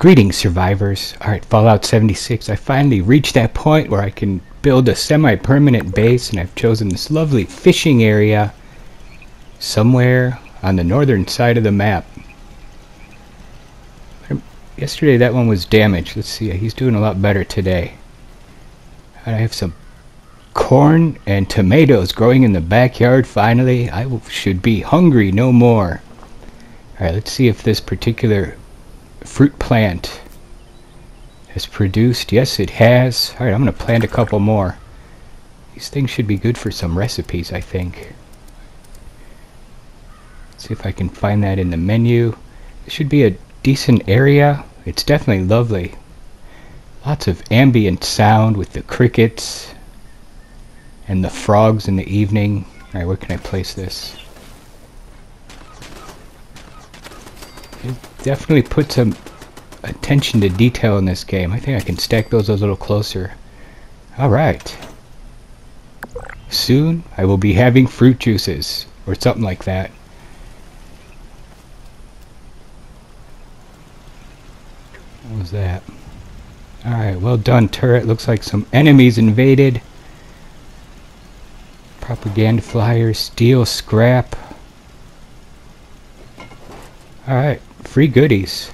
Greetings, survivors. Alright, Fallout 76. I finally reached that point where I can build a semi-permanent base, and I've chosen this lovely fishing area somewhere on the northern side of the map. Yesterday that one was damaged. Let's see, he's doing a lot better today. And I have some corn and tomatoes growing in the backyard finally. I should be hungry no more. Alright, let's see if this particular fruit plant has produced. Yes, it has. Alright, I'm going to plant a couple more. These things should be good for some recipes, I think. Let's see if I can find that in the menu. This should be a decent area. It's definitely lovely. Lots of ambient sound with the crickets and the frogs in the evening. Alright, where can I place this? Definitely put some attention to detail in this game. I think I can stack those a little closer. Alright. Soon I will be having fruit juices or something like that. What was that? Alright, well done, turret. Looks like some enemies invaded. Propaganda flyers, steel, scrap. Alright, free goodies.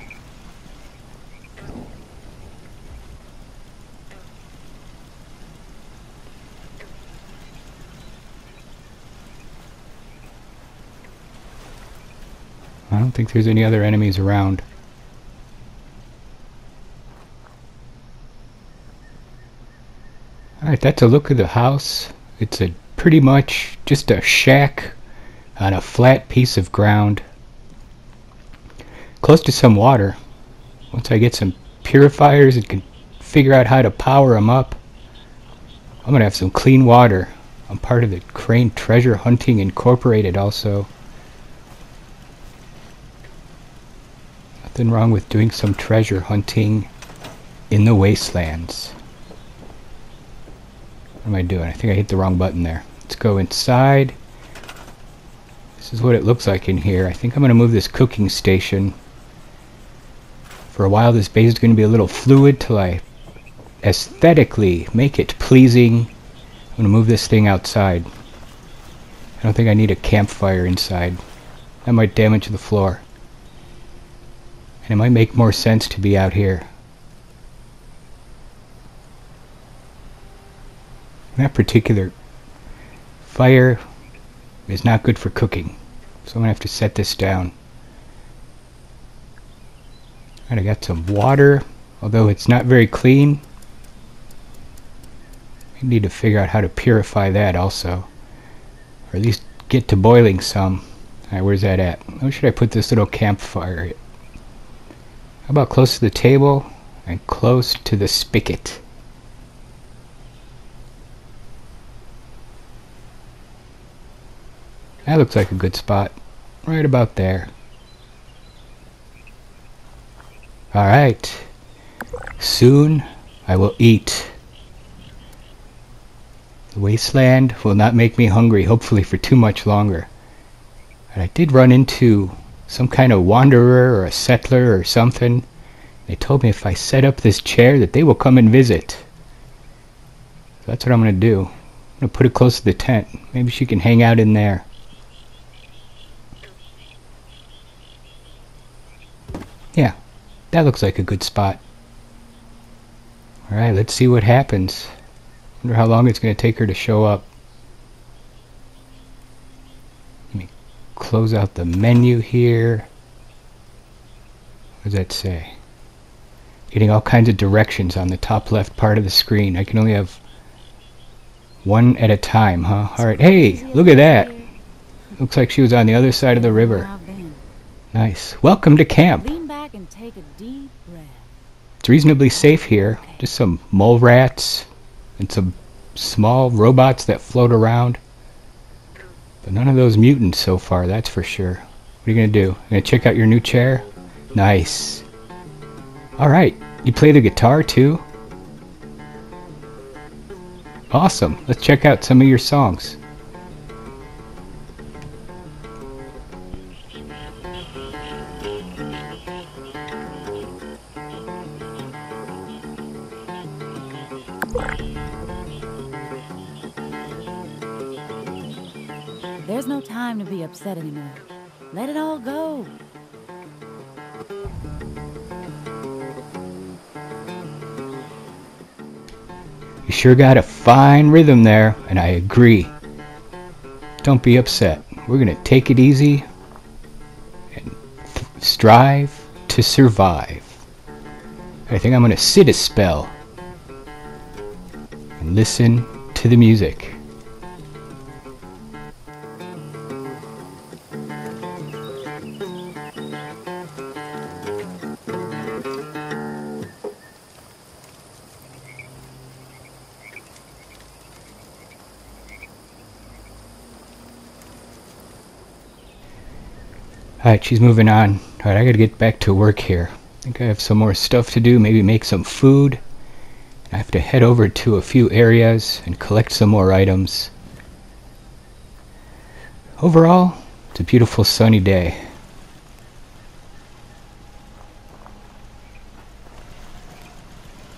I don't think there's any other enemies around. Alright, that's a look at the house. It's a pretty much just a shack on a flat piece of ground, close to some water. Once I get some purifiers and can figure out how to power them up, I'm gonna have some clean water. I'm part of the Crane Treasure Hunting Incorporated also. Nothing wrong with doing some treasure hunting in the wastelands. What am I doing? I think I hit the wrong button there. Let's go inside. This is what it looks like in here. I think I'm gonna move this cooking station. For a while this base is going to be a little fluid till I aesthetically make it pleasing. I'm going to move this thing outside. I don't think I need a campfire inside. That might damage the floor. And it might make more sense to be out here. That particular fire is not good for cooking. So I'm going to have to set this down. Alright, I got some water, although it's not very clean. I need to figure out how to purify that also. Or at least get to boiling some. Alright, where's that at? Where should I put this little campfire? How about close to the table and close to the spigot? That looks like a good spot. Right about there. Alright, soon I will eat. The wasteland will not make me hungry, hopefully, for too much longer. But I did run into some kind of wanderer or a settler or something. They told me if I set up this chair that they will come and visit. So that's what I'm going to do. I'm going to put it close to the tent. Maybe she can hang out in there. Yeah. That looks like a good spot. Alright, let's see what happens. Wonder how long it's going to take her to show up. Let me close out the menu here. What does that say? Getting all kinds of directions on the top left part of the screen. I can only have one at a time, huh? Alright, hey, look at that. Looks like she was on the other side of the river. Nice. Welcome to camp. And take a deep breath. It's reasonably safe here. Okay. Just some mole rats and some small robots that float around. But none of those mutants so far, that's for sure. What are you going to do? Going to check out your new chair? Nice. Alright, you play the guitar too? Awesome. Let's check out some of your songs. There's no time to be upset anymore. Let it all go. You sure got a fine rhythm there, and I agree. Don't be upset. We're gonna take it easy and strive to survive. I think I'm gonna sit a spell and listen to the music. Alright, she's moving on. Alright, I gotta get back to work here. I think I have some more stuff to do, maybe make some food. I have to head over to a few areas and collect some more items. Overall, it's a beautiful sunny day.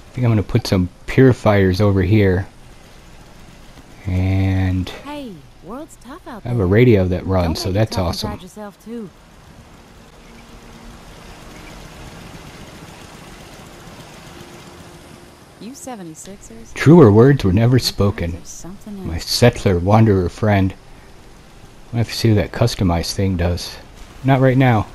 I think I'm gonna put some purifiers over here. And hey, world's tough out there. I have a radio that runs, so that's awesome. You 76ers? Truer words were never spoken. My settler wanderer friend. I'll have to see what that customized thing does. Not right now.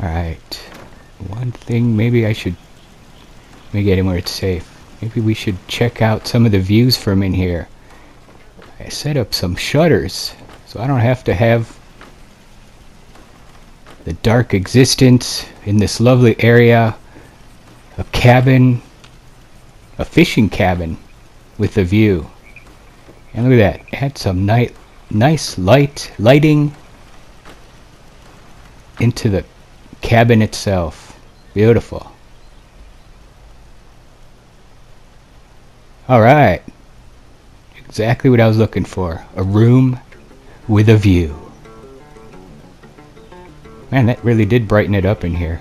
Alright. One thing maybe I should... Let me get in where it's safe. Maybe we should check out some of the views from in here. I set up some shutters, so I don't have to have the dark existence in this lovely area, a cabin, a fishing cabin with a view. And look at that, had some nice lighting into the cabin itself. Beautiful. Alright, exactly what I was looking for, a room with a view. Man, that really did brighten it up in here.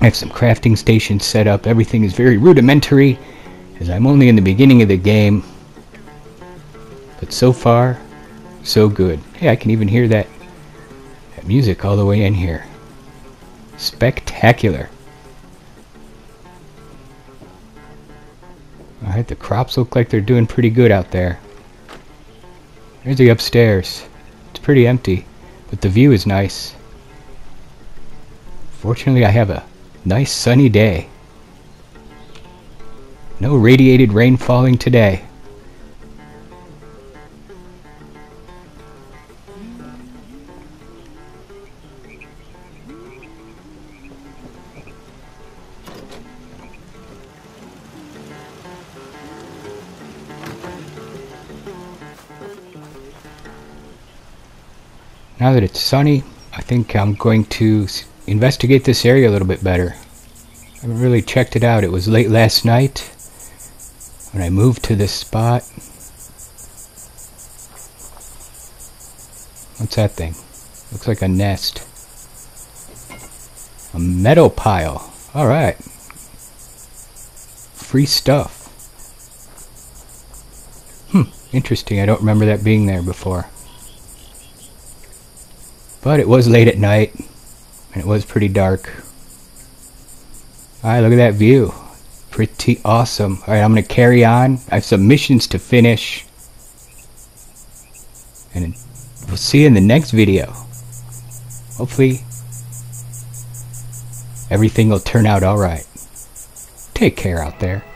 I have some crafting stations set up. Everything is very rudimentary, as I'm only in the beginning of the game. But so far, so good. Hey, I can even hear that music all the way in here. Spectacular. Alright, the crops look like they're doing pretty good out there. There's the upstairs. Pretty empty, but the view is nice. Fortunately, I have a nice sunny day. No radiated rain falling today. Now that it's sunny, I think I'm going to investigate this area a little bit better. I haven't really checked it out. It was late last night when I moved to this spot. What's that thing? Looks like a nest. A metal pile. Alright. Free stuff. Interesting. I don't remember that being there before. But it was late at night, and it was pretty dark. Alright, look at that view. Pretty awesome. Alright, I'm going to carry on. I have some missions to finish. And we'll see you in the next video. Hopefully, everything will turn out alright. Take care out there.